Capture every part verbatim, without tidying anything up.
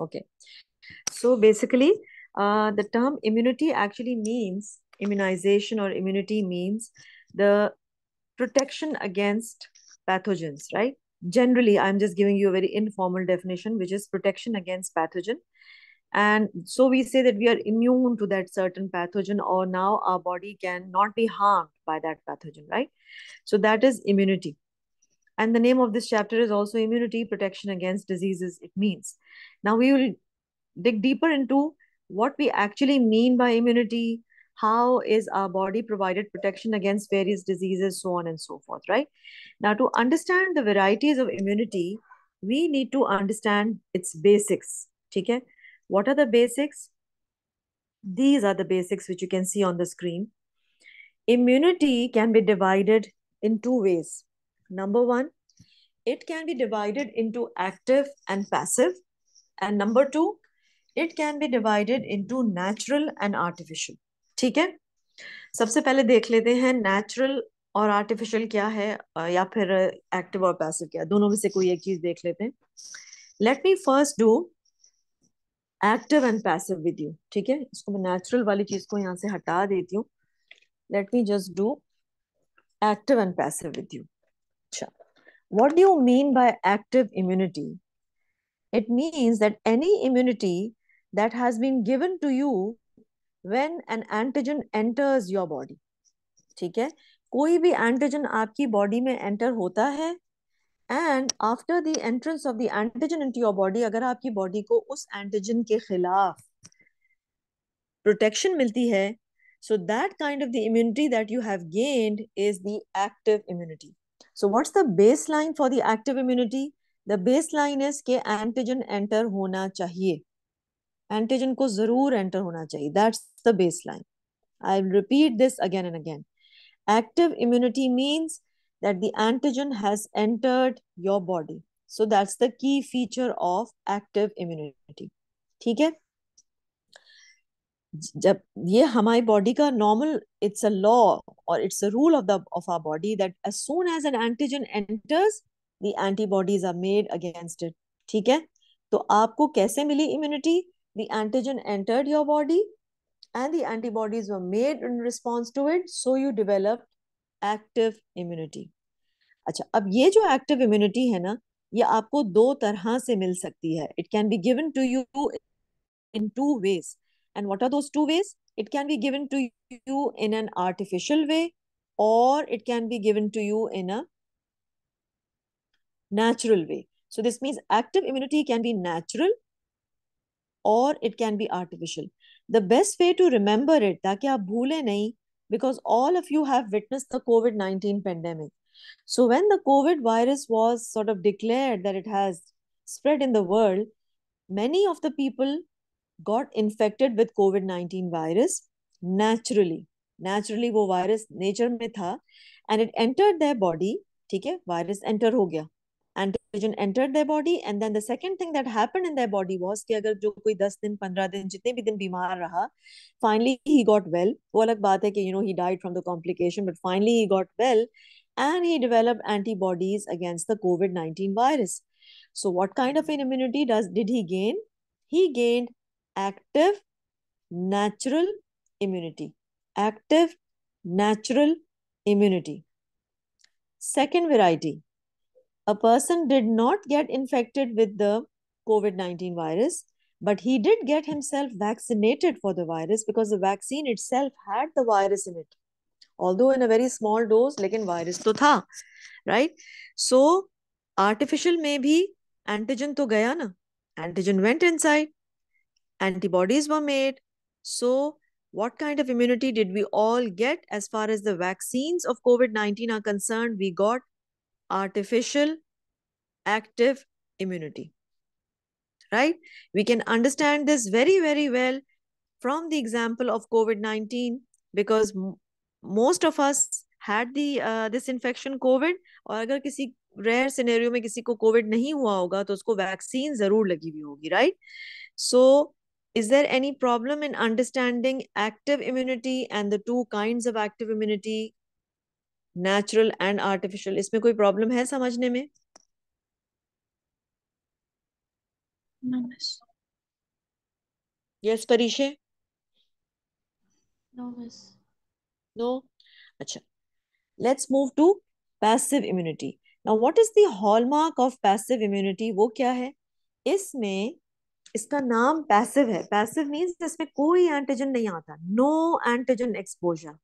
Okay. So basically, uh, the term immunity actually means, immunization or immunity means the protection against pathogens, right? Generally, I'm just giving you a very informal definition, which is protection against pathogen. And so we say that we are immune to that certain pathogen, or now our body cannot be harmed by that pathogen, right? So that is immunity. And the name of this chapter is also immunity, protection against diseases, it means. Now we will dig deeper into what we actually mean by immunity, how is our body provided protection against various diseases, so on and so forth, right? Now to understand the varieties of immunity, we need to understand its basics, okay? What are the basics? These are the basics which you can see on the screen. Immunity can be divided in two ways. Number one, it can be divided into active and passive. And number two, it can be divided into natural and artificial. ठीक है? सबसे पहले देख लेते हैं natural और artificial क्या है, या फिर active और passive क्या है? दोनों में से कोई एक चीज देख लेते हैं. Let me first do active and passive with you, ठीक है? इसको मैं natural वाली चीज को यहाँ से हटा देती हूँ. Let me just do active and passive with you. अच्छा. What do you mean by active immunity? It means that any immunity that has been given to you when an antigen enters your body, ठीक है? कोई भी antigen आपकी body में enter होता है, and after the entrance of the antigen into your body, अगर आपकी body को उस antigen के खिलाफ protection मिलती है, so that kind of the immunity that you have gained is the active immunity. So what's the baseline for the active immunity? The baseline is के antigen enter होना चाहिए. Antigen को जरूर enter होना चाहिए. That's the baseline. I'll repeat this again and again. Active immunity means that the antigen has entered your body. So that's the key feature of active immunity. ठीक है? जब ये हमारी body का normal, it's a law or it's a rule of the of our body that as soon as an antigen enters, the antibodies are made against it. ठीक है? तो आपको कैसे मिली immunity? The antigen entered your body and the antibodies were made in response to it. So you developed active immunity. अच्छा, अब ये जो active immunity है ना, ये आपको दो तरह से मिल सकती है. It can be given to you in two ways. And what are those two ways? It can be given to you in an artificial way, or it can be given to you in a natural way. So this means active immunity can be natural or it can be artificial. The best way to remember it, ताकि आप भूले नहीं, because all of you have witnessed the COVID nineteen pandemic. So when the COVID virus was sort of declared that it has spread in the world, many of the people got infected with COVID nineteen virus naturally. Naturally वो virus nature में था, and it entered their body, ठीक है? Virus enter हो गया. Antigen entered their body, and then the second thing that happened in their body was कि अगर जो कोई दस दिन पंद्रह दिन जितने भी दिन बीमार रहा, finally he got well. वो अलग बात है कि you know he died from the complication, but finally he got well and he developed antibodies against the COVID nineteen virus. So what kind of an immunity does did he gain? He gained active natural immunity. Active natural immunity. Second variety. A person did not get infected with the COVID nineteen virus, but he did get himself vaccinated for the virus because the vaccine itself had the virus in it. Although in a very small dose, lekin virus to tha, right? So, artificial mein bhi antigen to gaya na. Antigen went inside. Antibodies were made. So, what kind of immunity did we all get as far as the vaccines of COVID nineteen are concerned? We got artificial active immunity, right? We can understand this very, very well from the example of COVID nineteen, because most of us had the uh, this infection COVID, और अगर किसी rare scenario में किसी को COVID नहीं हुआ होगा, तो उसको vaccine जरूर लगी भी होगी, right? So, is there any problem in understanding active immunity and the two kinds of active immunity? Natural and artificial, इसमें कोई problem है समझने में? Yes, Parishe? No, miss. No? Achha. Let's move to passive immunity. Now, what is the hallmark of passive immunity? वो क्या है? इसमें इसका नाम passive है. Passive means इसमें कोई antigen नहीं आता. No antigen exposure.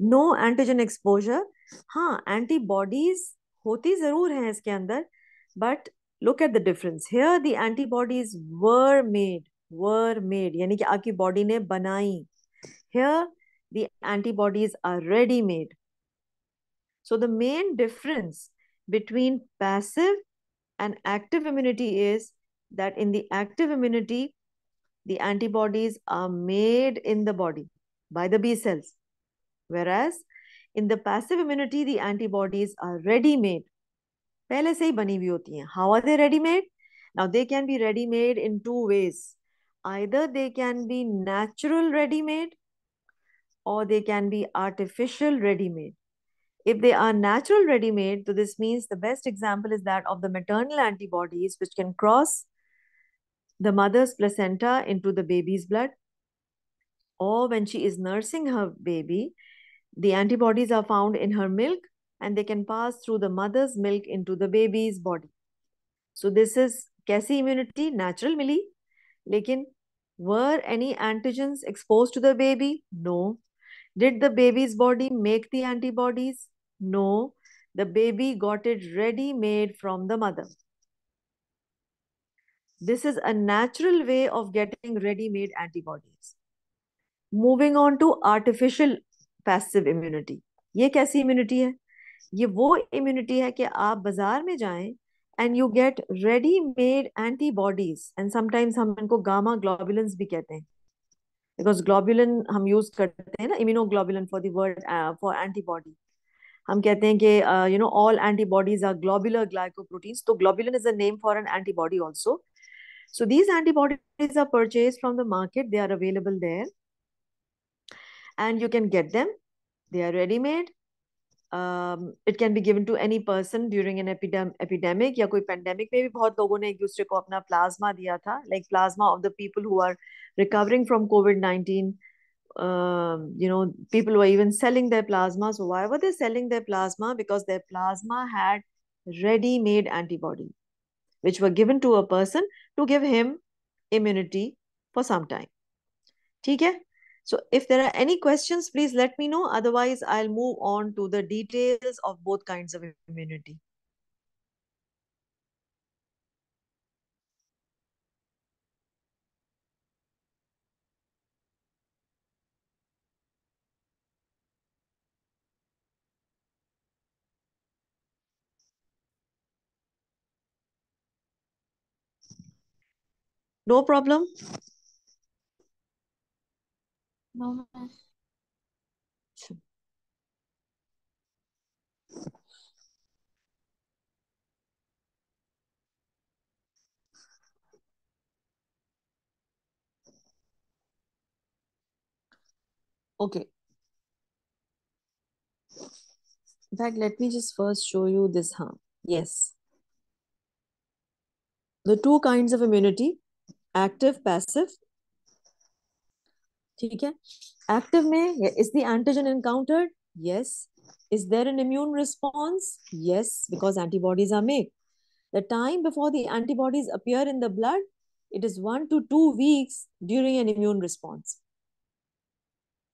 No antigen exposure. हाँ, antibodies होती जरूर हैं इसके अंदर. But look at the difference. Here the antibodies were made. Were made. यानी कि आपकी body ने बनाई. Here the antibodies are ready made. So the main difference between passive and active immunity is that in the active immunity, the antibodies are made in the body by the B cells. Whereas in the passive immunity, the antibodies are ready made. पहले से ही बनी हुई होती हैं. How are they ready made? Now they can be ready made in two ways. Either they can be natural ready made or they can be artificial ready made. If they are natural ready-made, so this means the best example is that of the maternal antibodies which can cross the mother's placenta into the baby's blood, or when she is nursing her baby, the antibodies are found in her milk and they can pass through the mother's milk into the baby's body. So this is kaisi immunity, natural mili. Lekin, were any antigens exposed to the baby? No. Did the baby's body make the antibodies? No, the baby got it ready-made from the mother. This is a natural way of getting ready-made antibodies. Moving on to artificial passive immunity. ये कैसी immunity है? ये वो immunity है कि आप बाजार में जाएं and you get ready-made antibodies, and sometimes हम इनको gamma globulins भी कहते हैं. Because globulin हम use करते हैं ना, immunoglobulin for the word uh, for antibody. हम कहते हैं कि uh, you know all antibodies are globular glycoproteins. So globulin is a name for an antibody also. So these antibodies are purchased from the market. They are available there, and you can get them. They are ready made. Um, it can be given to any person during an epidem epidemic या कोई pandemic में भी बहुत लोगों ने एक दूसरे को अपना plasma दिया था, like plasma of the people who are recovering from COVID nineteen. Um, you know, people were even selling their plasma. So why were they selling their plasma? Because their plasma had ready-made antibody, which were given to a person to give him immunity for some time. ठीक है? So if there are any questions, please let me know. Otherwise, I'll move on to the details of both kinds of immunity. No problem. No. Okay. In fact, let me just first show you this, huh? Yes. The two kinds of immunity. Active, passive. ठीक है. Active में, is the antigen encountered? Yes. Is there an immune response? Yes, because antibodies are made. The time before the antibodies appear in the blood, it is one to two weeks during an immune response.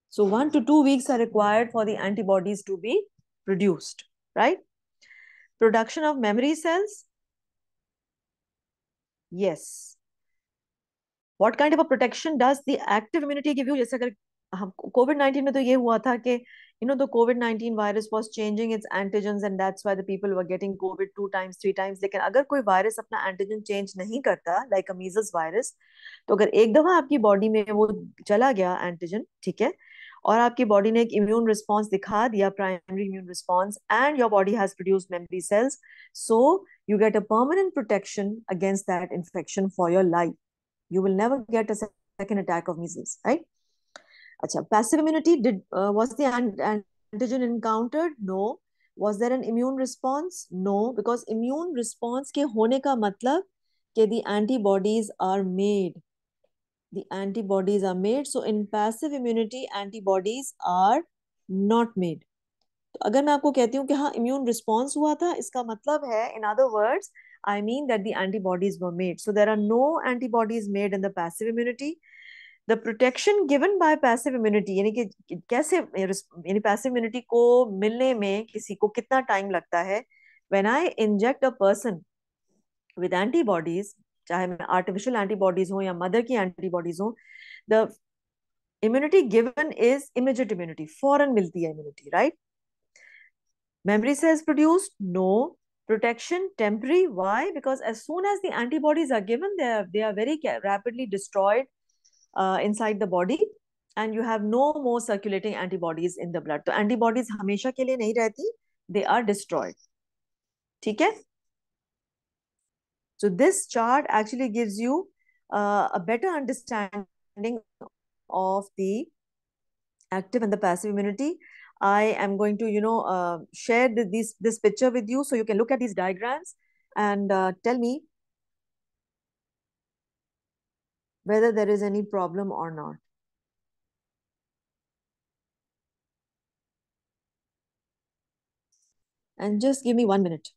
So one to two weeks are required for the antibodies to be produced, right? Production of memory cells? Yes. What kind of a protection does the active immunity give you? जैसे अगर हम COVID nineteen में तो ये हुआ था कि you know the COVID nineteen virus was changing its antigens and that's why the people were getting COVID two times, three times. लेकिन अगर कोई virus अपना antigen change नहीं करता, like a measles virus, तो अगर एक दफा आपकी body में वो चला गया antigen, ठीक है, और आपकी body ने एक immune response दिखा दिया, primary immune response, and your body has produced memory cells, so you get a permanent protection against that infection for your life. You will never get a second attack of measles, right? Achha, passive immunity, did uh, was the ant antigen encountered? No. Was there an immune response? No, because immune response ke hone ka matlab ke the antibodies are made. the antibodies are made. So in passive immunity, antibodies are not made. तो अगर मैं आपको कहती हूँ कि हाँ immune response हुआ था, इसका मतलब है, in other words, I mean that the antibodies were made. So there are no antibodies made in the passive immunity. The protection given by passive immunity, यानी कि कैसे यानी passive immunity को मिलने में किसी को कितना time लगता है? When I inject a person with antibodies, चाहे मैं artificial antibodies हो या mother की antibodies हो, the immunity given is immediate immunity, फौरन मिलती है immunity, right? Memory cells produced? No. Protection temporary. Why? Because as soon as the antibodies are given, they are, they are very rapidly destroyed uh, inside the body, and you have no more circulating antibodies in the blood. So antibodies hamesha ke liye nahi rehti, they are destroyed. Theek hai? So this chart actually gives you uh, a better understanding of the active and the passive immunity. I am going to, you know, uh, share the, this, this picture with you so you can look at these diagrams and uh, tell me whether there is any problem or not. And just give me one minute.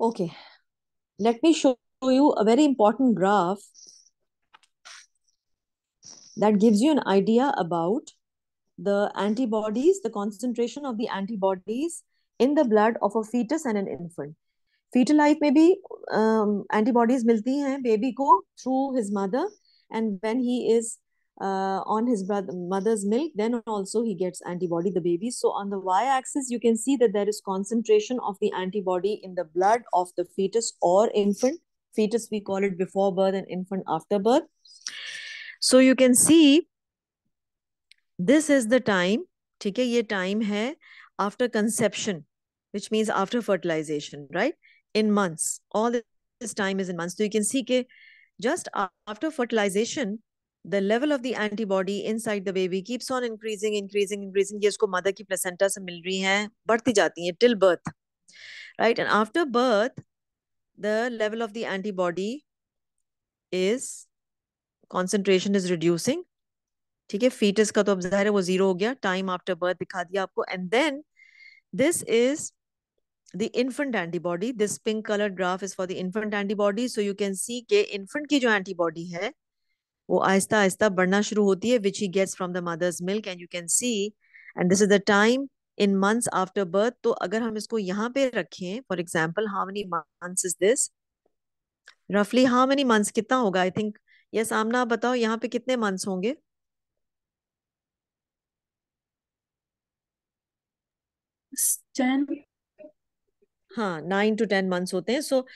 Okay, let me show you a very important graph that gives you an idea about the antibodies, the concentration of the antibodies in the blood of a fetus and an infant. Fetal life may be um, antibodies milti hain baby ko through his mother, and when he is uh, on his mother's milk, then also he gets antibody, the baby. So on the y-axis, you can see that there is concentration of the antibody in the blood of the fetus or infant. Fetus, we call it before birth, and infant after birth. So you can see this is the time, okay, ye time hai after conception, which means after fertilization, right? In months, all this time is in months. So you can see that just after fertilization, the level of the antibody inside the baby keeps on increasing, increasing, increasing. Ye usko mother ki placenta se mil rahi hain, badhti jati hain till birth, right? And after birth, the level of the antibody is, concentration is reducing. ठीक है, fetus का तो अब ज़ाहिर है वो zero हो गया. Time after birth दिखा दिया आपको. And then this is the infant antibody. This pink colored graph is for the infant antibody. So you can see के infant की जो antibody है वो आहिस्ता आहिस्ता बढ़ना शुरू होती है, which he gets from the mother's milk, and you can see, and this is the time in months after birth. तो अगर हम इसको यहाँ पे रखें, for example, how many months is this? Roughly how many months कितना होगा? I think yes, आमना आप बताओ यहाँ पे कितने months होंगे? ten. हाँ, nine to ten months होते हैं. So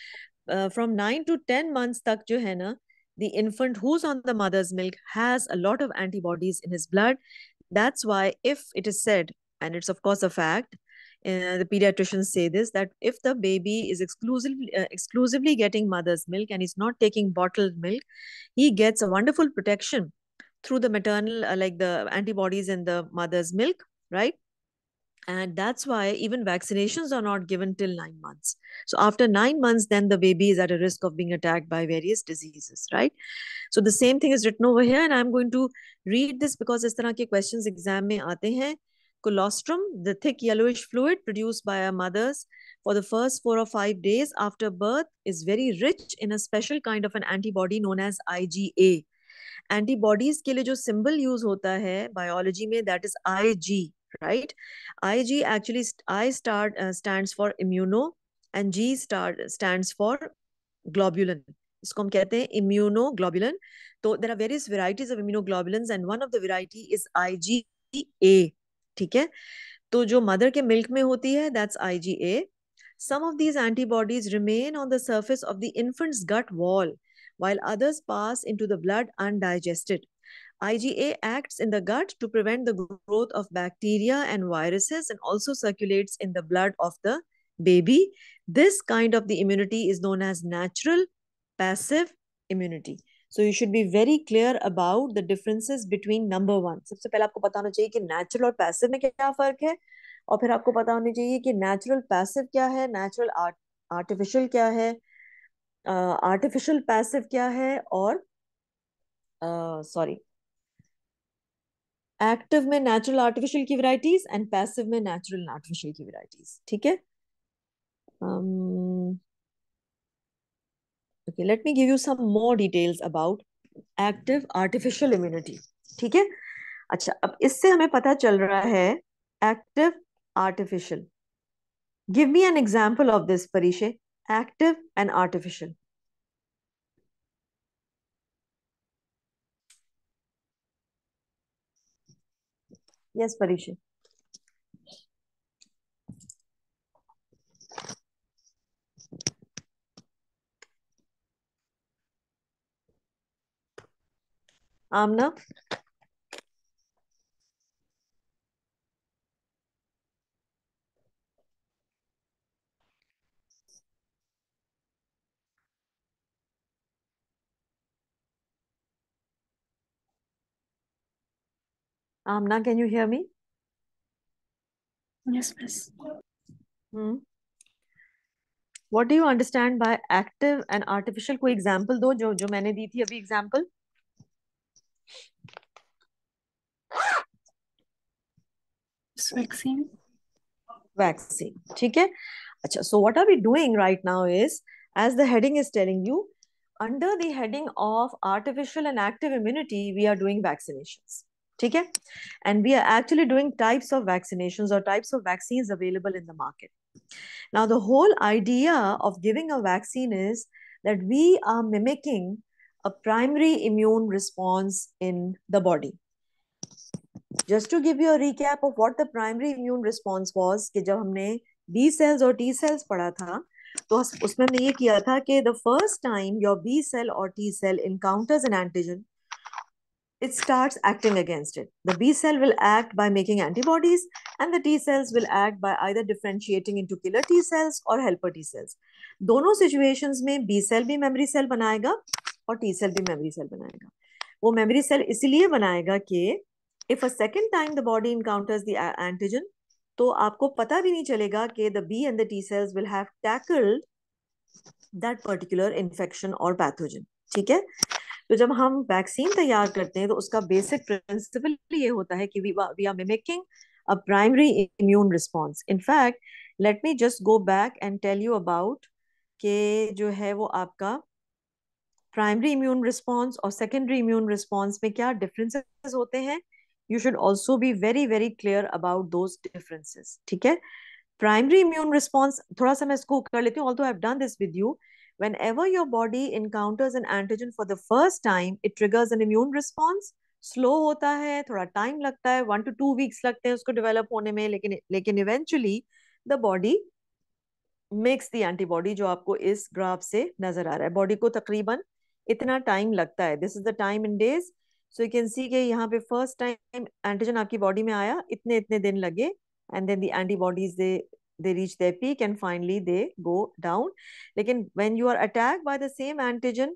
uh, from nine to ten months तक जो है ना, the infant who's on the mother's milk has a lot of antibodies in his blood. That's why if it is said, and it's of course a fact, uh, the pediatricians say this, that if the baby is exclusively, uh, exclusively getting mother's milk and he's not taking bottled milk, he gets a wonderful protection through the maternal, uh, like the antibodies in the mother's milk, right? And that's why even vaccinations are not given till nine months. So after nine months, then the baby is at a risk of being attacked by various diseases, right? So the same thing is written over here, and I'm going to read this because is tarah ke questions exam mein aate hain. colostrum, the thick yellowish fluid produced by our mothers for the first four or five days after birth, is very rich in a special kind of an antibody known as I G A. Antibodies के लिए जो symbol use होता है biology में, that is I G, right? I G actually, I start, uh, stands for immuno and G start, stands for globulin. इसको हम कहते हैं immunoglobulin. So there are various varieties of immunoglobulins and one of the variety is I G A. ठीक है, तो जो mother के milk में होती है, that's I G A. Some of these antibodies remain on the surface of the infant's gut wall, while others pass into the blood undigested. I G A acts in the gut to prevent the growth of bacteria and viruses and also circulates in the blood of the baby. This kind of the immunity is known as natural passive immunity. So you should be very clear about the differences between number one. सबसे पहले आपको पता होना चाहिए कि natural और passive में क्या फर्क है, और फिर आपको पता होना चाहिए कि natural passive क्या है, natural art, artificial क्या है, uh, artificial passive क्या है, और uh, sorry, active में natural artificial की varieties and passive में natural and artificial की varieties. ठीक है. Um, Okay, let me give you some more details about active artificial immunity. ठीक है, अच्छा, अब इससे हमें पता चल रहा है active artificial. Give me an example of this, Parishe. Active and artificial. Yes, Parishe. Amna? Amna, can you hear me? Yes, miss. Hmm. What do you understand by active and artificial? कोई example दो, जो जो मैंने दी थी अभी example. Vaccine. Vaccine. ठीक है. अच्छा, so what are we doing right now is, as the heading is telling you, under the heading of artificial and active immunity, we are doing vaccinations. ठीक है. And we are actually doing types of vaccinations or types of vaccines available in the market. Now, the whole idea of giving a vaccine is that we are mimicking a primary immune response in the body. Just to give you a recap of what the primary immune response was, कि जब हमने B cells और T cells पढ़ा था, तो उसमें हमने ये किया था कि the first time your B cell or T cell encounters an antigen, it starts acting against it. The B cell will act by making antibodies and the T cells will act by either differentiating into killer T cells or helper T cells. दोनों situations में B cell भी memory cell बनाएगा और T cell भी memory cell बनाएगा. वो memory cell इसलिए बनाएगा कि if a second time the body encounters the antigen, तो आपको पता भी नहीं चलेगा कि the B and the T cells will have tackled that particular infection or pathogen. ठीक है? तो जब हम vaccine तैयार करते हैं तो उसका basic principle ये होता है कि we, we are mimicking a primary immune response. In fact, let me just go back and tell you about के जो है वो आपका primary immune response और secondary immune response में क्या differences होते हैं. You should also be very, very clear about those differences. ठीक है? Primary immune response, थोड़ा सा मैं इसको कर लेती हूँ, although I've done this with you. Whenever your body encounters an antigen for the first time, it triggers an immune response. Slow होता है, थोड़ा time लगता है, one to two weeks लगते हैं उसको develop होने में, लेकिन लेकिन eventually the body makes the antibody, जो आपको इस graph से नजर आ रहा है. Body को तकरीबन इतना time लगता है. This is the time in days. So you can see कि यहाँ पे first time antigen आपकी body में आया, इतने इतने दिन लगे, and then the antibodies they they reach their peak and finally they go down. लेकिन when you are attacked by the same antigen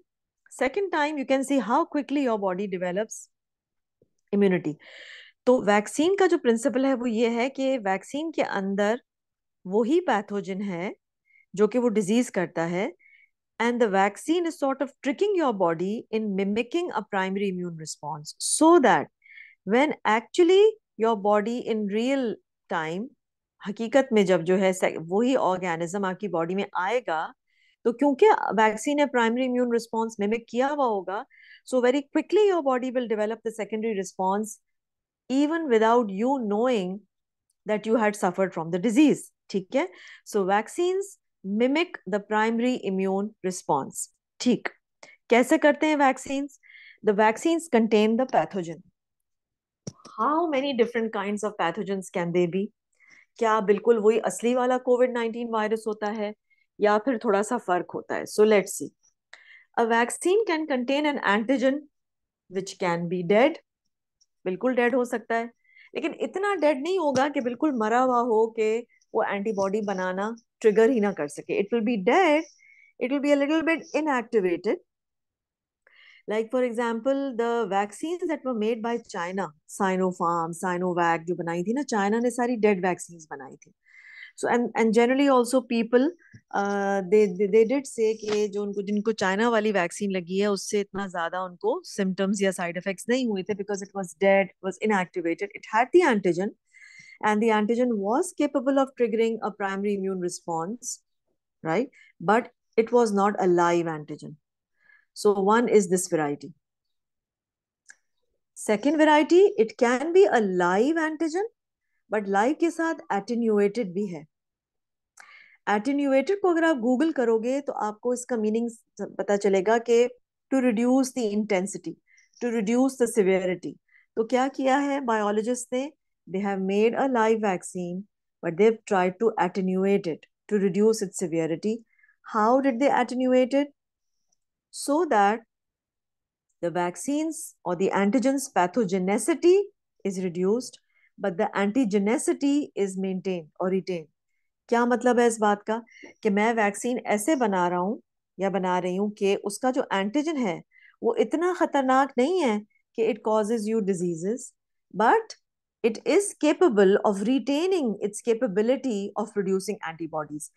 second time, you can see how quickly your body develops immunity. तो vaccine का जो principle है वो ये है कि vaccine के अंदर वही pathogen है जो कि वो disease करता है. And the vaccine is sort of tricking your body in mimicking a primary immune response so that when actually your body in real time, हकीकत में जब जो है वही ऑर्गेनिज्म आपकी बॉडी में आएगा, तो क्योंकि वैक्सीन ने प्राइमरी इम्यून रिस्पॉन्स मिमिक किया हुआ होगा, so very quickly your body will develop the secondary response even without you knowing that you had suffered from the disease. ठीक है? So vaccines mimic the primary immune response. ठीक. कैसे करते हैं vaccines? The vaccines contain the pathogen. How many different kinds of pathogens can they be? क्या बिल्कुल वही असली वाला COVID nineteen वायरस होता है या फिर थोड़ा सा फर्क होता है? So let's see. A vaccine can contain an antigen which can be dead. बिल्कुल डेड हो सकता है, लेकिन इतना डेड नहीं होगा कि बिल्कुल मरा हुआ हो कि वो एंटीबॉडी बनाना ट्रिगर ही ना कर सके. It will be dead, it will be a little bit inactivated. Like for example the vaccines that were made by China, Sinopharm, Sinovac जो बनाई थी ना चाइना ने, सारी डेड वैक्सीन्स बनाई थी. So and and generally also people they they did say कि जो उनको जिनको चाइना वाली वैक्सीन लगी है उससे इतना ज्यादा उनको सिम्टम्स या साइड इफेक्ट्स नहीं हुए थे, because it was dead, was inactivated, it had the antigen and the antigen was capable of triggering a primary immune response, right? But it was not a live antigen. So one is this variety. Second variety, it can be a live antigen, but live के साथ attenuated भी है. Attenuated को अगर आप Google करोगे तो आपको इसका मीनिंग पता चलेगा कि to reduce the intensity, to reduce the severity. तो क्या किया है बायोलॉजिस्ट ने? They have made a live vaccine but they have tried to attenuate it to reduce its severity. How did they attenuate it? So that the vaccines और the antigens pathogenicity is reduced but the antigenicity is maintained or retained. क्या मतलब है इस बात का कि मैं vaccine ऐसे बना रहा हूँ या बना रही हूँ कि उसका जो एंटीजन है वो इतना खतरनाक नहीं है कि it causes you diseases, but it is capable of retaining its capability of producing antibodies.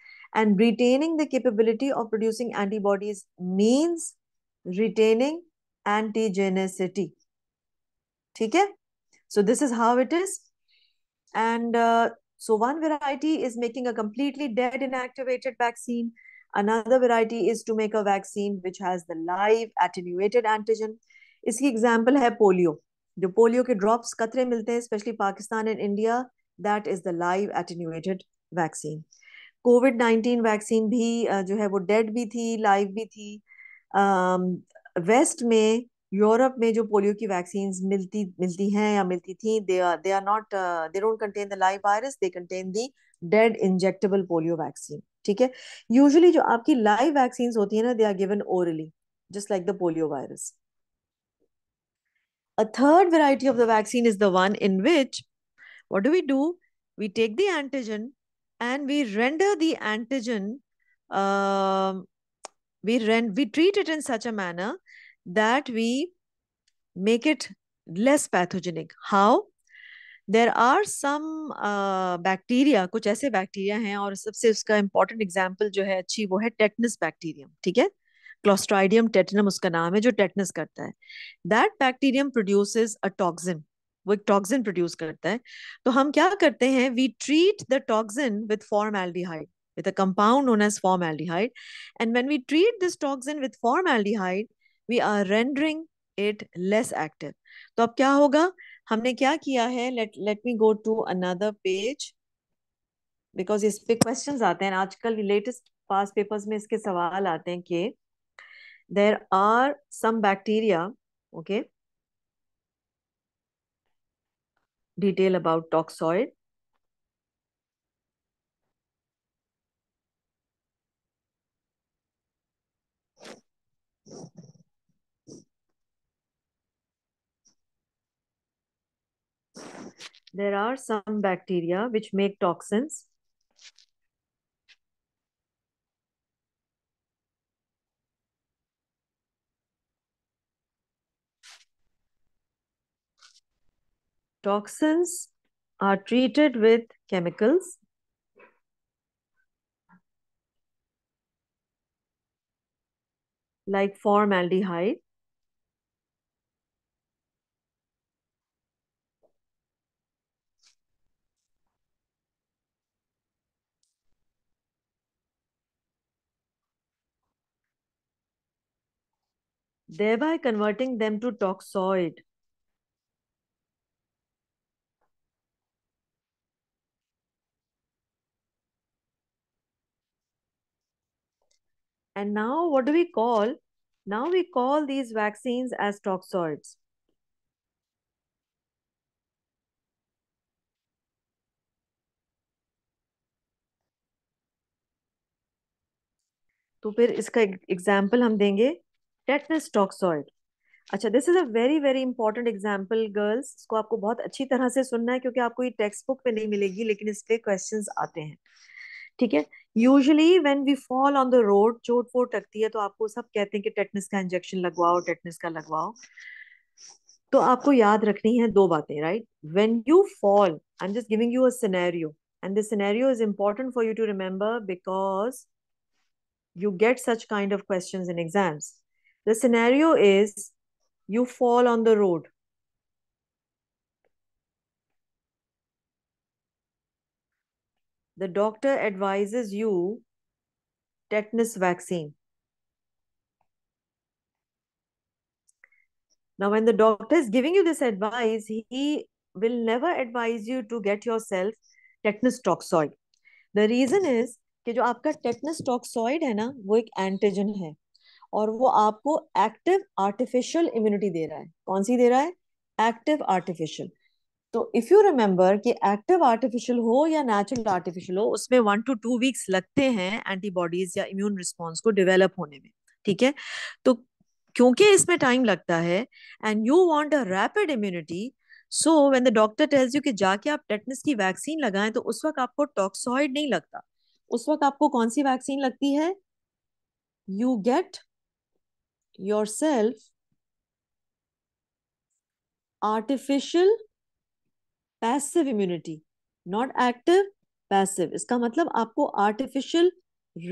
And retaining the capability of producing antibodies means retaining antigenicity. ठीक है? So this is how it is. And uh, so one variety is making a completely dead inactivated vaccine. Another variety is to make a vaccine which has the live attenuated antigen. Iski example hai polio. Jo polio ke drops katre milte hain, especially Pakistan and India, that is the live attenuated vaccine. COVID nineteen vaccine bhi uh, jo hai wo dead bhi thi, live bhi thi. Um, West mein, Europe में जो polio की vaccines मिलती मिलती हैं या मिलती थी, they are they are not they don't contain the live virus, they contain the dead injectable polio vaccine. ठीक है? यूजुअली जो आपकी लाइव वैक्सीन्स होती है ना, they are given orally, just like the polio virus. A third variety of the vaccine is the one in which what do we do, we take the antigen and we render the antigen, we rend we treat it in such a manner that we make it less pathogenic. How? There are some uh, bacteria, कुछ ऐसे bacteria हैं, और सबसे उसका important example जो है अच्छी वो है tetanus bacterium. ठीक है? Clostridium tetanum उसका नाम है जो tetanus करता है. That bacterium produces a toxin. वो एक toxin produce करता है. तो हम क्या करते हैं? We treat the toxin with formaldehyde, with a compound known as formaldehyde. And when we treat this toxin with formaldehyde, we are rendering it less active. तो अब क्या होगा? हमने क्या किया है? Let let me go to another page because इस पे questions आते हैं आजकल. Latest past papers में इसके सवाल आते हैं कि there are some bacteria, okay? Detail about toxoid. There are some bacteria which make toxins. Toxins are treated with chemicals. Like formaldehyde. thereby converting them to toxoid. And now what do we call? Now we call these vaccines as toxoids. तो फिर इसका example हम देंगे tetanus toxoid. अच्छा, this is a very very important example girls. इसको आपको बहुत अच्छी तरह से सुनना है क्योंकि आपको ये टेक्स्ट बुक में नहीं मिलेगी, लेकिन इस पे क्वेश्चंस आते हैं. ठीक है, usually when we fall on the road, चोट फोट लगती है तो आपको सब कहते हैं कि टेटनस का इंजेक्शन लगवाओ, टेटनस का लगवाओ. तो आपको याद रखनी है दो बातें, right? When you fall, I am just giving you a scenario and this scenario is important for you to remember because you get such kind of questions in exams. The scenario is you fall on the road. The doctor advises you tetanus vaccine. Now, when the doctor is giving you this advice, he will never advise you to get yourself tetanus toxoid. The reason is कि जो आपका tetanus toxoid है ना, वो एक antigen है और वो आपको एक्टिव आर्टिफिशियल इम्यूनिटी दे रहा है. कौन सी दे रहा है? Active artificial. तो इफ यू रिमेम्बर कि एक्टिव आर्टिफिशियल हो या नेचुरल आर्टिफिशियल हो, उसमें वन टू टू वीक्स लगते हैं एंटीबॉडीज या इम्यून रिस्पॉन्स को डेवेलप होने में. ठीक है, तो क्योंकि इसमें टाइम लगता है and you want a rapid immunity, so when the doctor tells you कि जाके आप टेटनस की वैक्सीन लगाएं, तो उस वक्त आपको टॉक्सॉइड नहीं लगता. उस वक्त आपको कौन सी वैक्सीन लगती है? You get yourself artificial passive immunity, not active, passive. इसका मतलब आपको आर्टिफिशियल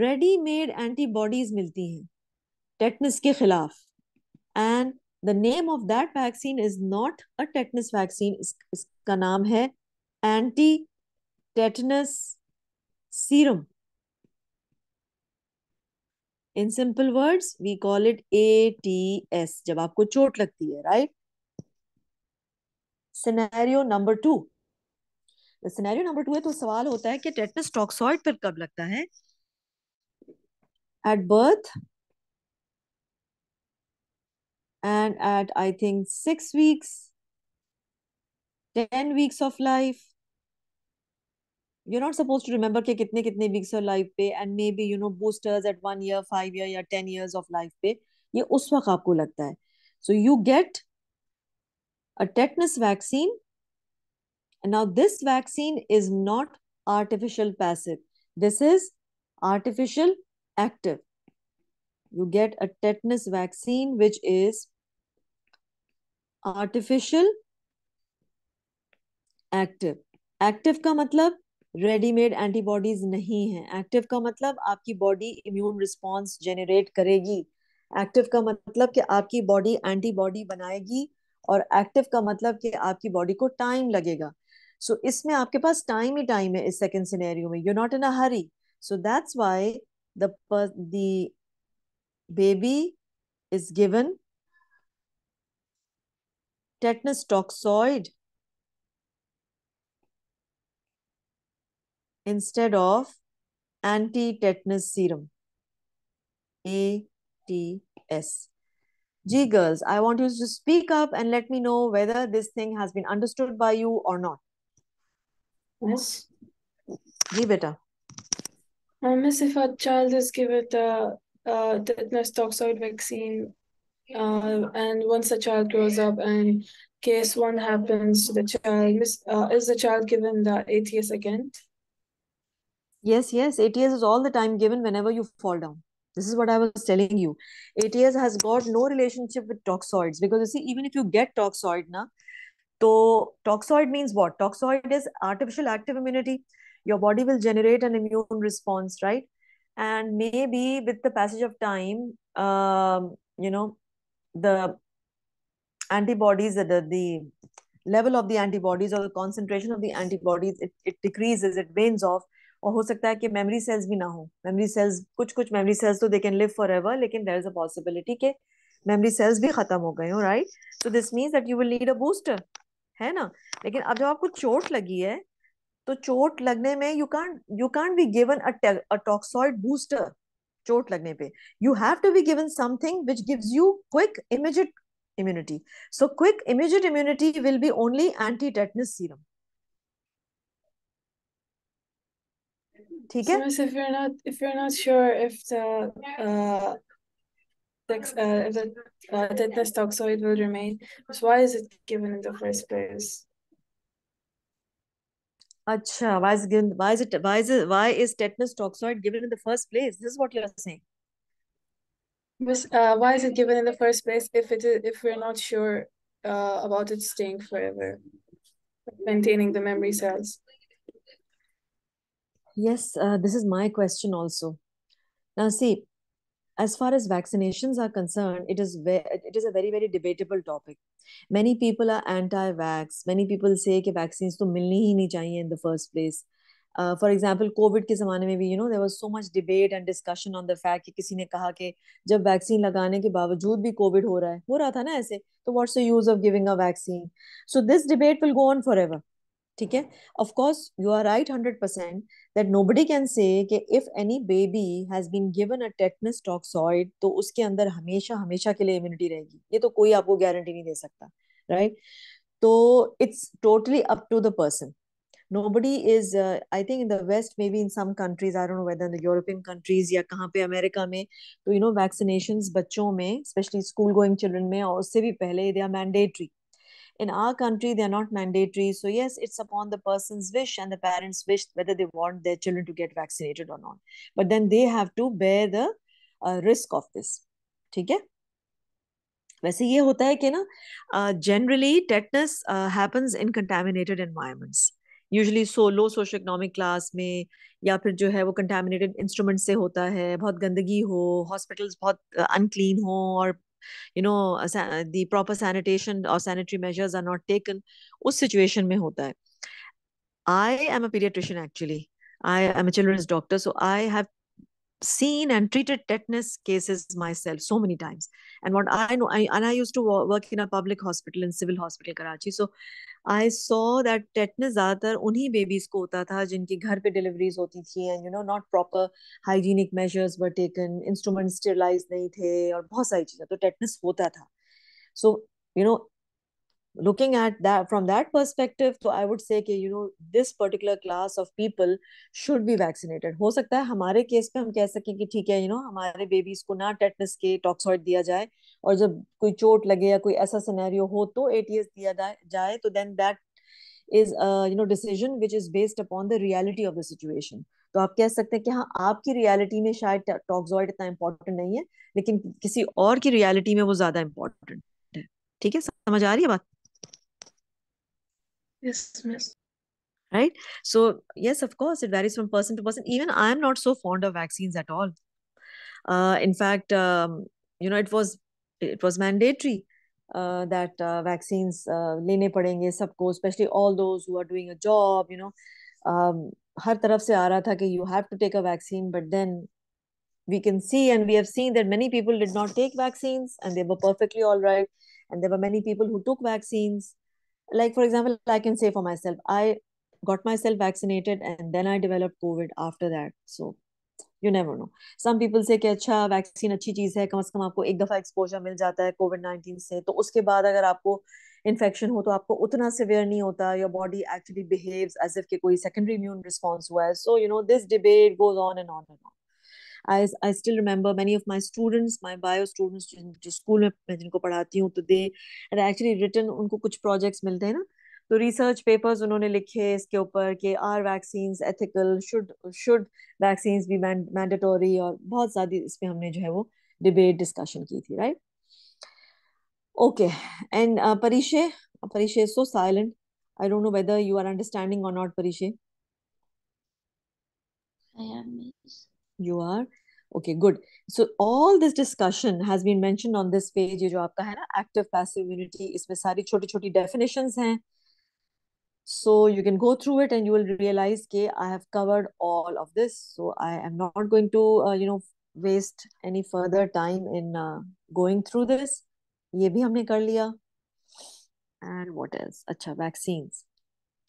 रेडीमेड एंटीबॉडीज मिलती हैं टेटनस के खिलाफ. And the name of that vaccine is not a tetanus vaccine. इसका नाम है anti tetanus serum. In simple words, we call it A T S. जब आपको चोट लगती है, right? Scenario number two. Scenario number two है तो सवाल होता है कि tetanus toxoid पर कब लगता है? At birth and at I think six weeks, ten weeks of life. You're not supposed to remember कि कितने कितने weeks of life पे and maybe you know boosters at one year, five year या ten years of life पे, ये उस वक्त आपको लगता है. So you get a tetanus vaccine and now this vaccine is not artificial passive. This is artificial active. You get a tetanus vaccine which is artificial active. Active का मतलब readymade antibodies नहीं है. एक्टिव का मतलब आपकी body immune response generate करेगी. Active का मतलब कि आपकी बॉडी एंटीबॉडी बनाएगी और एक्टिव का मतलब कि आपकी बॉडी को टाइम लगेगा. सो so, इसमें आपके पास टाइम ही टाइम है. इस सेकंड सिनेरियो में you not in a hurry, so that's why the the baby is given tetanus toxoid instead of anti-tetanus serum, A T S. Gee, girls, I want you to speak up and let me know whether this thing has been understood by you or not. Yes. Gee, beta. Uh, miss, if a child is given the uh, tetanus toxoid vaccine, uh, and once the child grows up and case one happens to the child, miss, uh, is the child given the A T S again? Yes, yes, A T S is all the time given whenever you fall down. This is what I was telling you. A T S has got no relationship with toxoids because you see, even if you get toxoid, na, to toxoid means what? Toxoid is artificial active immunity. Your body will generate an immune response, right? And maybe with the passage of time, um, you know, the antibodies, the, the level of the antibodies or the concentration of the antibodies, it, it decreases, it wanes off. और हो सकता है कि memory cells भी ना हो. Memory cells, कुछ कुछ मेमोरी सेल्स तो they can live forever, लेकिन देयर इज अ पॉसिबिलिटी के मेमोरी सेल्स भी खत्म हो गए हो, right? So this means that you will need a booster, है ना? लेकिन अब जब आपको चोट लगी है तो चोट लगने में you can't you can't be given a toxoid booster. चोट लगने पे you have to be given something which gives you quick immediate immunity. So quick immediate immunity will be only anti-tetanus serum. ठीक है? So if you're not if you're not sure if the uh, the, uh, if the uh, tetanus toxoid will remain, so why is it given in the first place? अच्छा, why is given why is it why is it, why is tetanus toxoid given in the first place? This is what you're saying. Uh, why is it given in the first place if it is, if we're not sure uh, about it staying forever, maintaining the memory cells? Yes, uh, this is my question also. Now see, as far as vaccinations are concerned, it is it is a very very debatable topic. Many people are anti-vax. Many people say that vaccines to milni hi nahi chahiye in the first place. Uh, for example, COVID के ज़माने में भी, you know, there was so much debate and discussion on the fact कि किसी ने कहा कि जब वैक्सीन लगाने के बावजूद भी COVID हो रहा है, हो रहा था ना ऐसे, तो what's the use of giving a vaccine? So this debate will go on forever, ठीक है? Of course, you are right one hundred percent that nobody can say कि if any baby has been given a tetanus toxoid, तो उसके अंदर हमेशा हमेशा के लिए immunity रहेगी, ये तो कोई आपको guarantee नहीं दे सकता, right? तो it's totally up to the person. Nobody is, uh, I think in the West, maybe in some countries, I don't know whether in the European countries या कहाँ पे अमेरिका में, तो you know vaccinations बच्चों में, especially school going children में, और उससे भी पहले they are mandatory. In our country, they are not mandatory. So yes, it's upon the person's wish and the parents' wish whether they want their children to get vaccinated or not. But then they have to bear the uh, risk of this. ठीक है? वैसे ये होता है कि ना, uh, generally tetanus uh, happens in contaminated environments. Usually so low socio economic class में, या फिर जो है वो कंटामिनेटेड इंस्ट्रूमेंट से होता है, बहुत गंदगी हो, हॉस्पिटल्स बहुत अनक्लीन हो, और you know the proper sanitation और sanitary measures are not taken, उस सिचुएशन में होता है. I am a paediatrician actually, I am a children's doctor, so I have seen and treated tetanus cases myself so many times, and what I know, I and I used to work in a public hospital, in civil hospital Karachi, so I saw that tetanus ज़्यादातर उन्हीं babies को होता था जिनकी घर पे deliveries होती थी, and you know not proper hygienic measures were taken, instruments sterilized नहीं थे, और बहुत सारी चीज़ें, तो tetanus होता था. So you know, looking at that from that perspective, so I would say कि you know this particular class of people should be vaccinated. हो सकता है हमारे केस पे हम कह सकें कि ठीक है, you know हमारे बेबीज को ना टेटनस के टॉक्सॉइड दिया जाए, और जब कोई चोट लगे या कोई ऐसा सिनेरियो हो तो एटीएस दिया जाए, तो then that is a you know decision which is based upon the reality of the situation. तो आप कह सकते हैं कि हाँ, आपकी रियलिटी में शायद टॉक्सॉइड इतना इम्पोर्टेंट नहीं है, लेकिन किसी और की रियलिटी में वो ज्यादा इम्पोर्टेंट है. ठीक है, समझ आ रही है बात? Yes, miss. Right. So yes, of course, it varies from person to person. Even I am not so fond of vaccines at all. Uh, in fact, um, you know, it was it was mandatory uh, that uh, vaccines uh, lene padenge sabko, especially all those who are doing a job. You know, um, har taraf se aa raha tha ki you have to take a vaccine, but then we can see and we have seen that many people did not take vaccines and they were perfectly all right, and there were many people who took vaccines. Like, for example, I can say for myself, I got myself vaccinated and then I developed COVID after that. So, you never know. Some people say that अच्छा vaccine अच्छी चीज़ है, कम से कम आपको एक दफ़ा exposure मिल जाता है COVID nineteen से, तो उसके बाद अगर आपको infection हो तो आपको उतना severe नहीं होता. Your body actually behaves as if कि कोई secondary immune response हुआ है. So, you know, this debate goes on and on and on. I, I still remember many of my students, my bio students जो school में मैं जिनको पढ़ाती हूँ, तो they had actually written, उनको कुछ projects मिलते हैं ना, तो research papers उन्होंने लिखे इसके ऊपर कि are vaccines ethical, should should vaccines be mandatory, और बहुत सारी इसमें हमने जो है वो debate discussion की थी, right? Okay, and uh, Parishe, Parishe is so silent. I don't know whether you are understanding or not, Parishe. I am, miss. You are okay, good. So all this discussion has been mentioned on this page. ये जो आपका है ना active passive immunity, इसमें सारी छोटी छोटी definitions हैं. So you can go through it and you will realize कि I have covered all of this. So I am not going to uh, you know waste any further time in uh, going through this. ये भी हमने कर लिया. And what else? अच्छा, vaccines.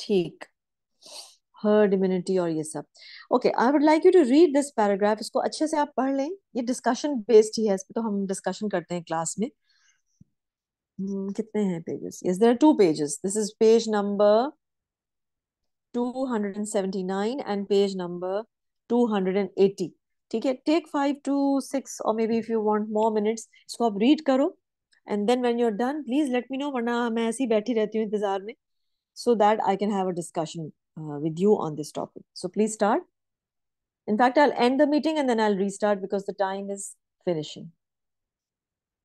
ठीक. Herd immunity और ये सब. Okay, I would like you to read this paragraph. इसको अच्छे से आप पढ़ लें. ये discussion based ही है. इस पे तो हम discussion करते हैं class में. Hmm, कितने हैं pages? Yes, there are two pages. This is page number two hundred seventy-nine and page number two hundred eighty. ठीक है, take five to six or maybe if you want more minutes, इसको आप read करो. And then when you're done, please let me know, वरना मैं ऐसी बैठी रहती हूँ इंतजार में, so that I can have a discussion uh, with you on this topic. So please start. In fact, I'll end the meeting and then I'll restart because the time is finishing.